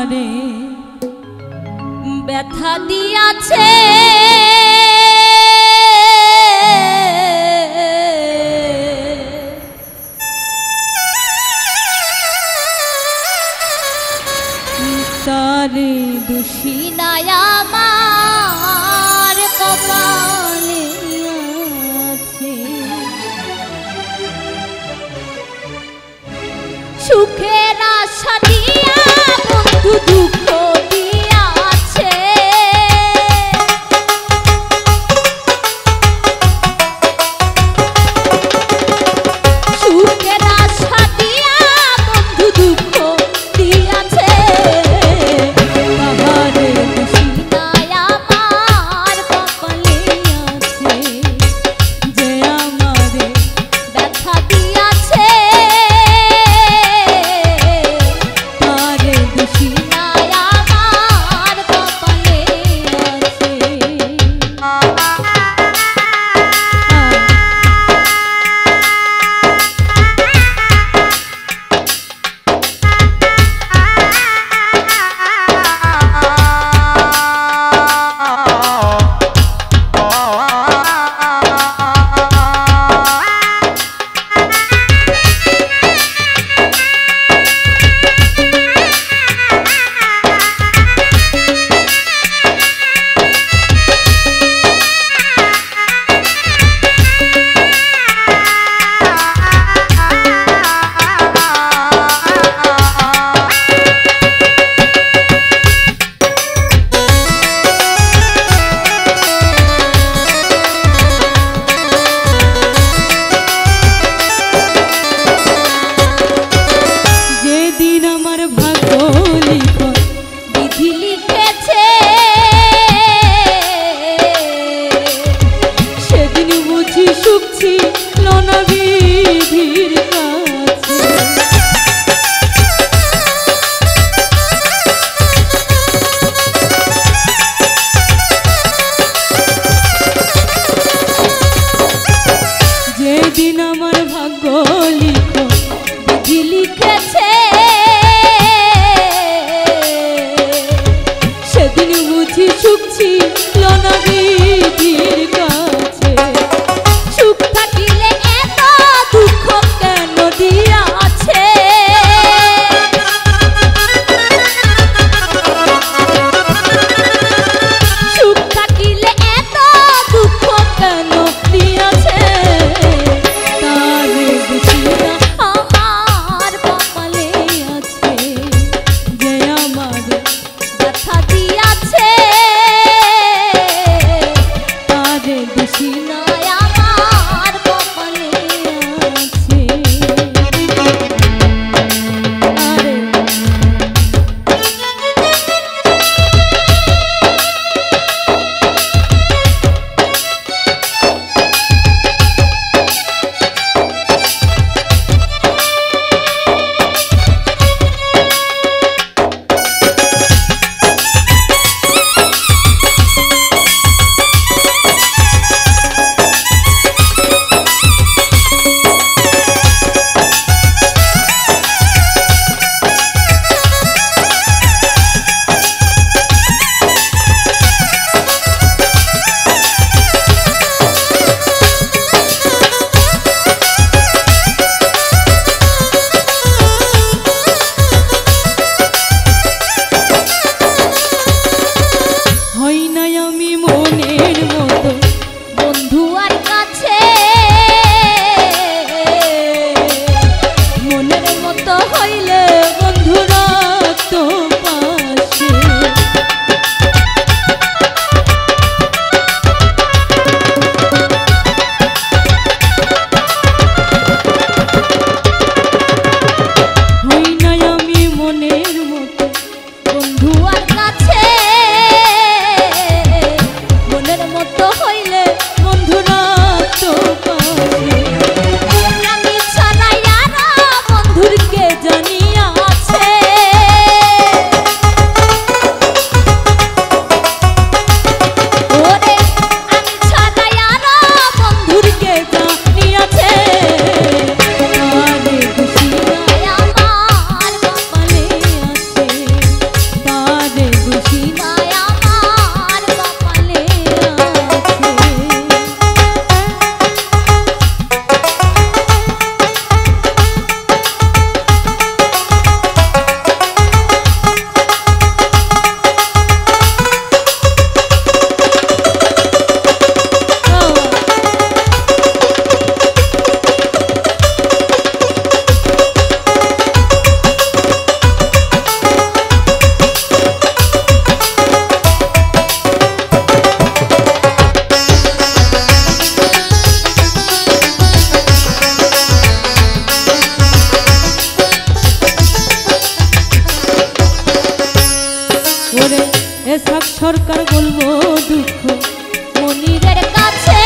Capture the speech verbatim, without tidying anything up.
আমারে ব্যথা দিয়াছে, তারে দোষী নাই আমার কপালে আছে। সুখের আশা দিয়া বন্ধু দুঃখ দিয়াছে, সুখের আশা দিয়া বন্ধু দুঃখ দিয়াছে। আমার দোষী নাই এ সরকার বলবো দুঃখ মনিরের কাছে।